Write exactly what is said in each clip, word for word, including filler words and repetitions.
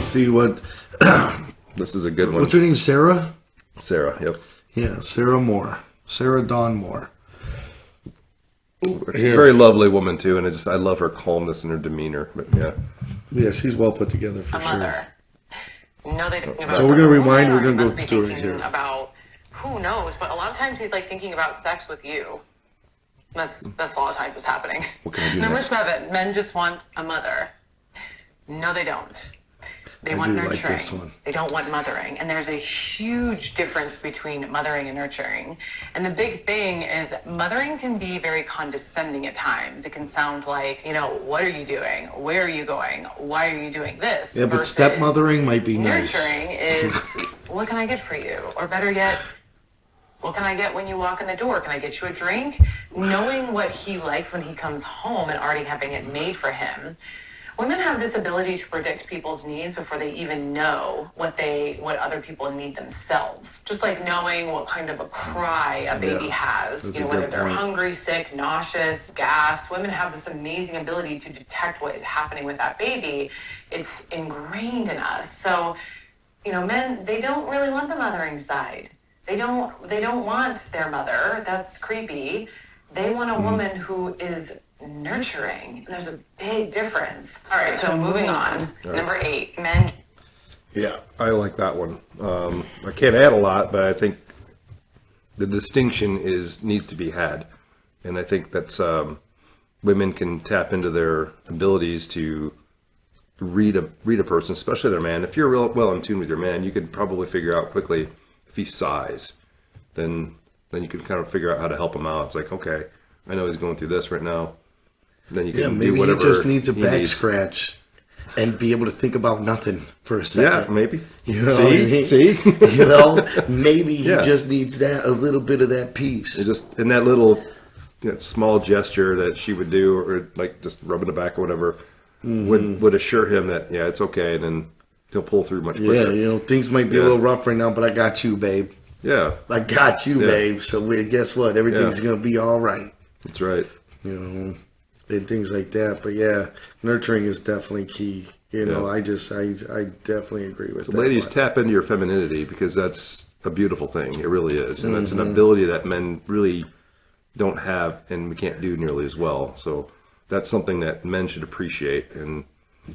Let's see what... This is a good one. What's her name? Sarah? Sarah, yep. Yeah, Sarah Moore. Sarah Dawn Moore. Here. Very lovely woman, too, and I just I love her calmness and her demeanor. But yeah. Yeah, she's well put together for a sure. Mother. No, they didn't. So we're going to rewind. We're going to go through it here. About who knows, but a lot of times he's like thinking about sex with you. That's that's a lot of times what's happening. What can I do? Number next? seven, men just want a mother. No, they don't. They I want do nurturing. Like this one. They don't want mothering. And there's a huge difference between mothering and nurturing. And the big thing is mothering can be very condescending at times. It can sound like, you know, what are you doing? Where are you going? Why are you doing this? Yeah, but stepmothering might be nice. Nurturing is, what can I get for you? Or better yet, what can I get when you walk in the door? Can I get you a drink? Knowing what he likes when he comes home and already having it made for him. Women have this ability to predict people's needs before they even know what they, what other people need themselves. Just like knowing what kind of a cry a baby yeah, has, you know, whether they're point. hungry, sick, nauseous, gas. Women have this amazing ability to detect what is happening with that baby. It's ingrained in us. So, you know, men, they don't really want the mothering side. They don't, they don't want their mother. That's creepy. They want a mm. woman who is nurturing. There's a big difference. All right, so moving on. Right. Number eight, men. Yeah, I like that one. Um, I can't add a lot, but I think the distinction is needs to be had, and I think that's um, women can tap into their abilities to read a read a person, especially their man. If you're real well in tune with your man, you could probably figure out quickly if he sighs. Then then you can kind of figure out how to help him out. It's like, okay, I know he's going through this right now. Then you can yeah, maybe do whatever he just needs a back needs. scratch and be able to think about nothing for a second. Yeah, maybe. You know, see, he, see, you know, maybe he yeah. just needs that a little bit of that peace. It just in that little you know, small gesture that she would do, or like just rubbing the back or whatever, mm-hmm. would would assure him that yeah, it's okay, and then he'll pull through much quicker. Yeah, you know, things might be yeah. a little rough right now, but I got you, babe. Yeah, I got you, yeah. babe. So we, guess what? Everything's yeah. gonna be all right. That's right. You know. And things like that, but yeah, nurturing is definitely key. You know, yeah. I just, I, I definitely agree with so that. Ladies, one. tap into your femininity because that's a beautiful thing. It really is, and mm-hmm. that's an ability that men really don't have, and we can't do nearly as well. So that's something that men should appreciate, and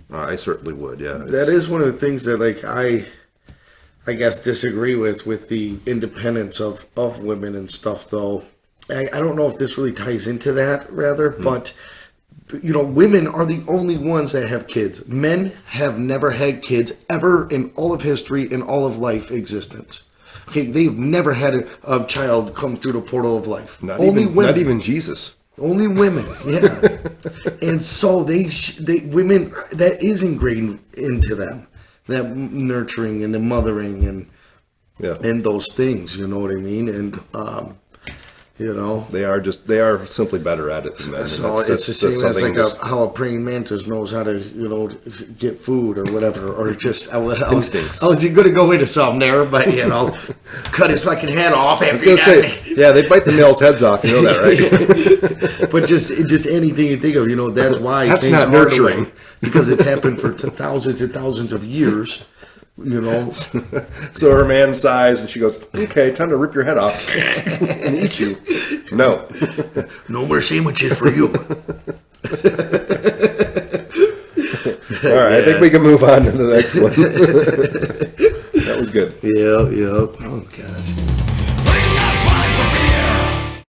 uh, I certainly would. Yeah, that is one of the things that, like, I, I guess, disagree with with the independence of of women and stuff. Though I, I don't know if this really ties into that, rather, mm-hmm. but. You know, women are the only ones that have kids. Men have never had kids ever in all of history, in all of life existence. Okay, they've never had a, a child come through the portal of life. Not only even, women. Not even Jesus. Only women, yeah. And so they, sh they, women, that is ingrained into them, that nurturing and the mothering and yeah, and those things. You know what I mean? And um. You know, they are just they are simply better at it than men. So that's, it's the same as like a, how a praying mantis knows how to you know get food or whatever, or just I, I instincts. Was, I was going to go into something there, but you know, cut his fucking head off. I was gonna say, yeah, they bite the males' heads off. You know that, right? But just just anything you think of, you know, that's why that's not nurturing because it's happened for thousands and thousands of years. You know, so her man sighs and she goes, okay, time to rip your head off and eat you. No, no more sandwiches for you. All right, yeah. I think we can move on to the next one. That was good. Yeah, yeah. Oh, God.